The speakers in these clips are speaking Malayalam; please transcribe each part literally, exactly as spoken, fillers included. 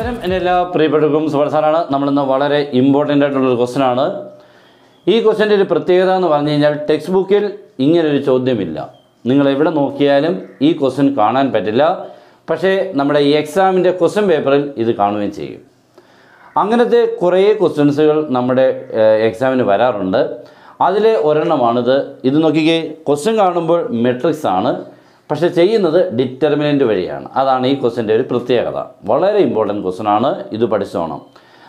നമസ്കാരം എൻ്റെ എല്ലാ പ്രിയപ്പെട്ടവർക്കും സുവർസാനാണ്. നമ്മളിന്ന് വളരെ ഇമ്പോർട്ടൻ്റ് ആയിട്ടുള്ളൊരു ക്വസ്റ്റ്യനാണ്. ഈ ക്വസ്റ്റ്യൻ്റെ ഒരു പ്രത്യേകത എന്ന് പറഞ്ഞു കഴിഞ്ഞാൽ ടെക്സ്റ്റ് ബുക്കിൽ ഇങ്ങനൊരു ചോദ്യമില്ല. നിങ്ങളെവിടെ നോക്കിയാലും ഈ ക്വസ്റ്റ്യൻ കാണാൻ പറ്റില്ല. പക്ഷേ നമ്മുടെ ഈ എക്സാമിൻ്റെ ക്വസ്റ്റ്യൻ പേപ്പറിൽ ഇത് കാണുകയും ചെയ്യും. അങ്ങനത്തെ കുറേ ക്വസ്റ്റ്യൻസുകൾ നമ്മുടെ എക്സാമിന് വരാറുണ്ട്. അതിലെ ഒരെണ്ണമാണിത്. ഇത് നോക്കിക്കേ, ക്വസ്റ്റ്യൻ കാണുമ്പോൾ മെട്രിക്സ് ആണ്, പക്ഷേ ചെയ്യുന്നത് ഡിറ്റർമിനൻ്റ് വഴിയാണ്. അതാണ് ഈ ക്വസ്റ്റ്യൻ്റെ ഒരു പ്രത്യേകത. വളരെ ഇമ്പോർട്ടൻറ്റ് ക്വസ്റ്റ്യനാണ്, ഇത് പഠിച്ചോണം.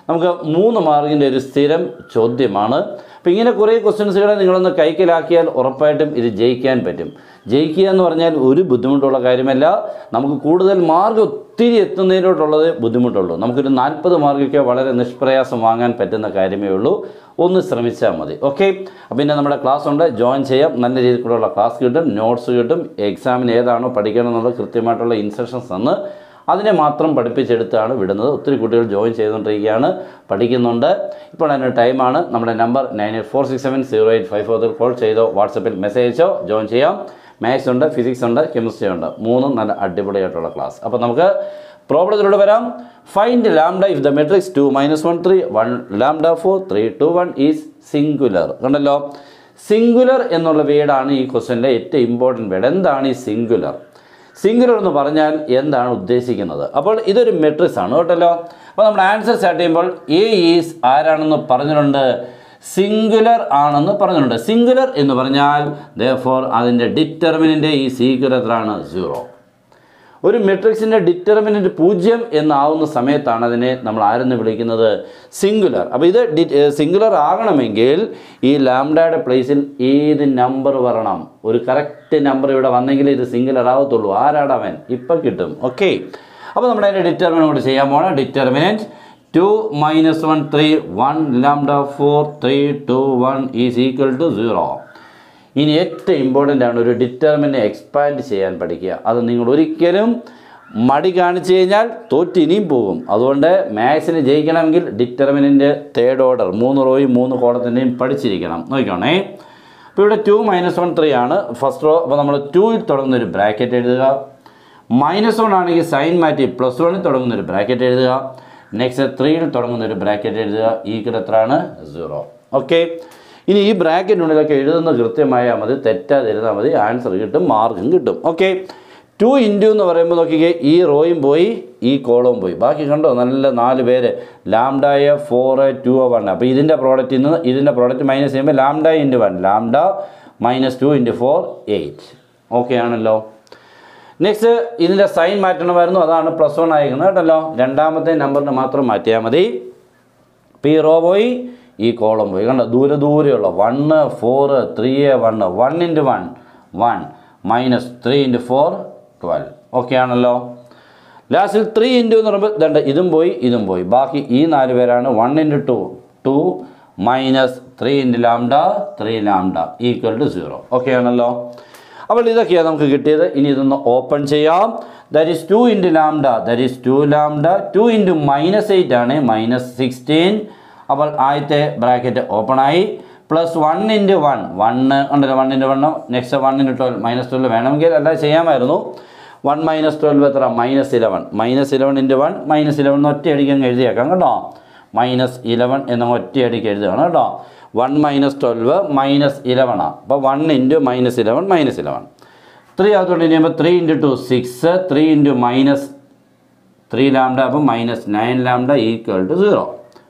നമുക്ക് മൂന്ന് മാർക്കിൻ്റെ ഒരു സ്ഥിരം ചോദ്യമാണ്. അപ്പോൾ ഇങ്ങനെ കുറേ ക്വസ്റ്റ്യൻസുകളെ നിങ്ങളൊന്ന് കൈക്കലാക്കിയാൽ ഉറപ്പായിട്ടും ഇത് ജയിക്കാൻ പറ്റും. ജയിക്കുക എന്ന് പറഞ്ഞാൽ ഒരു ബുദ്ധിമുട്ടുള്ള കാര്യമല്ല. നമുക്ക് കൂടുതൽ മാർക്ക് ഒത്തിരി എത്തുന്നതിലോട്ടുള്ളത് ബുദ്ധിമുട്ടുള്ളൂ. നമുക്കൊരു നാൽപ്പത് മാർക്കൊക്കെ വളരെ നിഷ്പ്രയാസം വാങ്ങാൻ പറ്റുന്ന കാര്യമേ ഉള്ളൂ. ഒന്ന് ശ്രമിച്ചാൽ മതി. ഓക്കെ, അപ്പം പിന്നെ നമ്മുടെ ക്ലാസ് ഉണ്ട്, ജോയിൻ ചെയ്യാം. നല്ല രീതിയിലുള്ള ക്ലാസ് കിട്ടും, നോട്ട്സ് കിട്ടും. എക്സാമിന് ഏതാണോ പഠിക്കണമെന്നുള്ള കൃത്യമായിട്ടുള്ള ഇൻസ്ട്രക്ഷൻസ് തന്ന് അതിനെ മാത്രം പഠിപ്പിച്ചെടുത്താണ് വിടുന്നത്. ഒത്തിരി കുട്ടികൾ ജോയിൻ ചെയ്തുകൊണ്ടിരിക്കുകയാണ്, പഠിക്കുന്നുണ്ട്. ഇപ്പോൾ അതിൻ്റെ ടൈമാണ്. നമ്മുടെ number nine eight four six seven zero eight five four call ചെയ്തോ, വാട്സപ്പിൽ മെസ്സേജ് അയച്ചോ, ജോയിൻ ചെയ്യാം. മാത്സ് ഉണ്ട്, ഫിസിക്സ് ഉണ്ട്, കെമിസ്ട്രി ഉണ്ട്. മൂന്നും നല്ല അടിപൊളിയായിട്ടുള്ള ക്ലാസ്. അപ്പോൾ നമുക്ക് പ്രോബ്ലത്തിലൂടെ വരാം. Find lambda if the matrix two minus one three one lambda four three two one is singular. കണ്ടല്ലോ, സിംഗുലർ എന്നുള്ള വേർഡാണ് ഈ ക്വസ്റ്റ്യൻ്റെ ഏറ്റവും ഇമ്പോർട്ടൻറ്റ് വേർഡ്. എന്താണ് ഈ സിംഗുലർ? സിംഗുലർ എന്ന് പറഞ്ഞാൽ എന്താണ് ഉദ്ദേശിക്കുന്നത്? അപ്പോൾ ഇതൊരു മെട്രിക്സ് ആണ്, കേട്ടല്ലോ. അപ്പോൾ നമ്മൾ ആൻസർ സ്റ്റാർട്ട് ചെയ്യുമ്പോൾ എ ഈസ് ആരാണെന്ന് പറഞ്ഞിട്ടുണ്ട്, സിംഗുലർ ആണെന്ന് പറഞ്ഞിട്ടുണ്ട്. സിംഗുലർ എന്ന് പറഞ്ഞാൽ ദെയർഫോർ അതിൻ്റെ ഡിറ്റർമിനൻ്റ് ഈ സീഗുലറാണ് സീറോ. ഒരു മെട്രിക്സിൻ്റെ ഡിറ്റർമിനൻ്റ് പൂജ്യം എന്നാവുന്ന സമയത്താണ് അതിനെ നമ്മൾ ആരെന്ന് വിളിക്കുന്നത്? സിംഗുലർ. അപ്പോൾ ഇത് ഡി സിംഗുലർ ആകണമെങ്കിൽ ഈ ലാംഡയുടെ പ്ലേസിൽ ഏത് നമ്പർ വരണം? ഒരു കറക്റ്റ് നമ്പർ ഇവിടെ വന്നെങ്കിൽ ഇത് സിംഗുലർ ആവത്തുള്ളൂ. ആരാടവൻ ഇപ്പം കിട്ടും. ഓക്കെ, അപ്പോൾ നമ്മൾ അതിൻ്റെ ഡിറ്റർമിനൻ്റ് കൂടി ചെയ്യാൻ പോകണം. Determinant two minus one three one lambda four three two one is equal to zero. ഇനി ഏറ്റവും ഇമ്പോർട്ടൻ്റ് ആണ് ഒരു ഡിറ്റർമിനെ എക്സ്പാൻഡ് ചെയ്യാൻ പഠിക്കുക. അത് നിങ്ങൾ ഒരിക്കലും മടി കാണിച്ചു കഴിഞ്ഞാൽ തോറ്റിനിയും പോകും. അതുകൊണ്ട് മാത്സിന് ജയിക്കണമെങ്കിൽ ഡിറ്റർമിനൻ്റെ തേർഡ് ഓർഡർ മൂന്ന് റോയും മൂന്ന് കോളത്തിൻ്റെയും പഠിച്ചിരിക്കണം. നോക്കിക്കോണേ, അപ്പോൾ ഇവിടെ ടു മൈനസ് വൺ ത്രീ ആണ് ഫസ്റ്റ് റോ. അപ്പോൾ നമ്മൾ ടൂയിൽ തുടങ്ങുന്നൊരു ബ്രാക്കറ്റ് എഴുതുക. മൈനസ് വൺ ആണെങ്കിൽ സൈൻ മാറ്റി പ്ലസ് വണ്ണിൽ തുടങ്ങുന്നൊരു ബ്രാക്കറ്റ് എഴുതുക. നെക്സ്റ്റ് ത്രീയിൽ തുടങ്ങുന്നൊരു ബ്രാക്കറ്റ് എഴുതുക. ഈ കിടത്താണ് സീറോ. ഓക്കെ, ഇനി ഈ ബ്രാക്കറ്റിനുള്ളിലൊക്കെ എഴുതുന്നത് കൃത്യമായാൽ മതി. തെറ്റാതെ എഴുതാൽ മതി, ആൻസർ കിട്ടും, മാർക്കും കിട്ടും. ഓക്കെ, ടു ഇൻറ്റു എന്ന് പറയുമ്പോൾ നോക്കിക്കേ, ഈ റോയും പോയി ഈ കോളവും പോയി. ബാക്കി കണ്ടോ, നല്ല നാല് പേര് ലാംഡായ ഫോറ് ടു വൺ. അപ്പോൾ ഇതിൻ്റെ പ്രോഡക്റ്റ് ഇന്ന് ഇതിൻ്റെ പ്രോഡക്റ്റ് മൈനസ് ചെയ്യുമ്പോൾ lambda into one, lambda minus two into four eight. Okay ആണല്ലോ. നെക്സ്റ്റ് ഇതിൻ്റെ സൈൻ മാറ്റണമായിരുന്നു, അതാണ് പ്ലസ് വൺ ആയിരിക്കുന്നത്, കേട്ടല്ലോ. രണ്ടാമത്തെ നമ്പറിന് മാത്രം മാറ്റിയാൽ മതി. പി റോ പോയി ഈ കോളം പോയി. കണ്ട, ദൂരെ ദൂരെയുള്ള one four three one one into one one minus three into four twelve. Okay ആണല്ലോ. ലാസ്റ്റിൽ ത്രീ ഇൻറ്റു എന്ന് പറയുമ്പോൾ രണ്ട് ഇതും പോയി ഇതും പോയി. ബാക്കി ഈ നാല് പേരാണ് one into two two minus three into lambda three lambda equal to zero. Okay ആണല്ലോ. അപ്പോൾ ഇതൊക്കെയാണ് നമുക്ക് കിട്ടിയത്. ഇനി ഇതൊന്ന് ഓപ്പൺ ചെയ്യാം. That is two into lambda, that is two lambda. Two into minus eight ആണ് മൈനസ് സിക്സ്റ്റീൻ. അപ്പോൾ ആദ്യത്തെ ബ്രാക്കറ്റ് ഓപ്പണായി. Plus one into one one ഉണ്ടല്ലോ, one into one. Next one into twelve minus twelve വേണമെങ്കിൽ അല്ല ചെയ്യാമായിരുന്നു. വൺ മൈനസ് ട്വൽവ് എത്ര? Minus eleven. Minus eleven into one minus eleven എന്ന് ഒറ്റയടിക്ക് അങ്ങ് എഴുതിയേക്കാം, കേട്ടോ. മൈനസ് ഇലവൺ എന്ന് ഒറ്റയടിക്ക് എഴുതുകയാണ്, കേട്ടോ. വൺ മൈനസ് ട്വൽവ് മൈനസ് ഇലവണാണ്. അപ്പോൾ one into minus eleven minus eleven three അതുകൊണ്ട് ചെയ്യുമ്പോൾ three into two six. Three into minus three lambda അപ്പോൾ minus nine lambda equal to zero.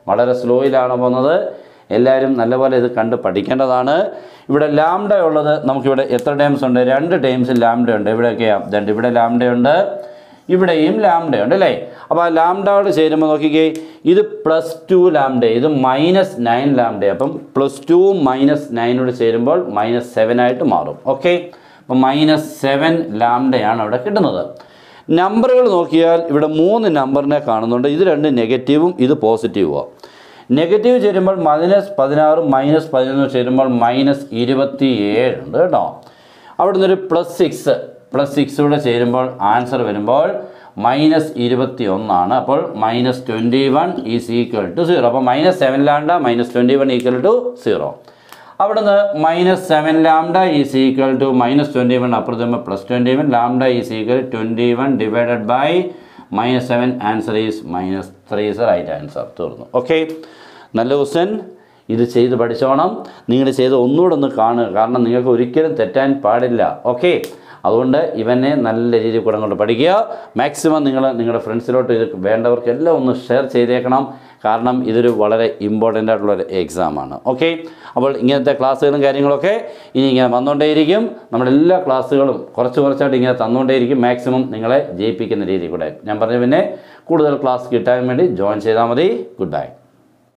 വളരെ സ്ലോയിലാണ് പോകുന്നത്. എല്ലാവരും നല്ലപോലെ ഇത് കണ്ട് പഠിക്കേണ്ടതാണ്. ഇവിടെ ലാംഡ ഉള്ളത് നമുക്കിവിടെ എത്ര ടൈംസ് ഉണ്ട്? രണ്ട് ടൈംസ് ലാംഡ ഉണ്ട്. ഇവിടെയൊക്കെയാണ് രണ്ട്, ഇവിടെ ലാംഡയുണ്ട്, ഇവിടെയും ലാംഡയുണ്ട്, അല്ലേ. അപ്പോൾ ആ ലാംഡയോട് ചേരുമ്പോൾ നോക്കിക്കേ, ഇത് പ്ലസ് ടു ലാംഡ, ഇത് മൈനസ് നയൻ ലാംഡ. അപ്പം പ്ലസ് ടു മൈനസ് നയനോട് ചേരുമ്പോൾ മൈനസ് സെവൻ ആയിട്ട് മാറും. ഓക്കെ, അപ്പം മൈനസ് സെവൻ ലാംഡയാണ് അവിടെ കിട്ടുന്നത്. നമ്പറുകൾ നോക്കിയാൽ ഇവിടെ മൂന്ന് നമ്പറിനെ കാണുന്നുണ്ട്. ഇത് രണ്ട് നെഗറ്റീവും ഇത് പോസിറ്റീവുമാണ്. നെഗറ്റീവ് ചേരുമ്പോൾ മൈനസ് പതിനാറും മൈനസ് പതിനൊന്നും ചേരുമ്പോൾ മൈനസ് ഇരുപത്തി ഏഴ് ഉണ്ട്, കേട്ടോ. അവിടെ നിന്നൊരു പ്ലസ് സിക്സ്, പ്ലസ് സിക്സൂടെ ചേരുമ്പോൾ ആൻസർ വരുമ്പോൾ മൈനസ് ഇരുപത്തി ഒന്നാണ്. അപ്പോൾ minus twenty one is equal to zero. അപ്പോൾ minus seven lambda minus twenty one equal to zero. അവിടെ നിന്ന് minus seven lambda is equal to minus twenty one അപ്പുറത്ത് plus twenty one lambda is equal twenty one divided by minus seven. Answer is minus three is the right answer. Okay. Now, listen. This is the Badishonam. Ningle says the Unnud on the Karna, Karna Ningakuriker, Tetan Padilla. Okay. Alunda, even a Nalleji Kuranga Padigia, maximum Ningala Ningala friends to the Bandar Kella on the share say the econom, Karnam either Valerie important at examiner. Okay. About in the class and getting okay. In a Mandon Dairigim, Namadilla classical, Corsuversa, in a Tandon Dairigim, maximum Ningala, J P can read it. Number seven, good class, good time, join Sedamadi, goodbye.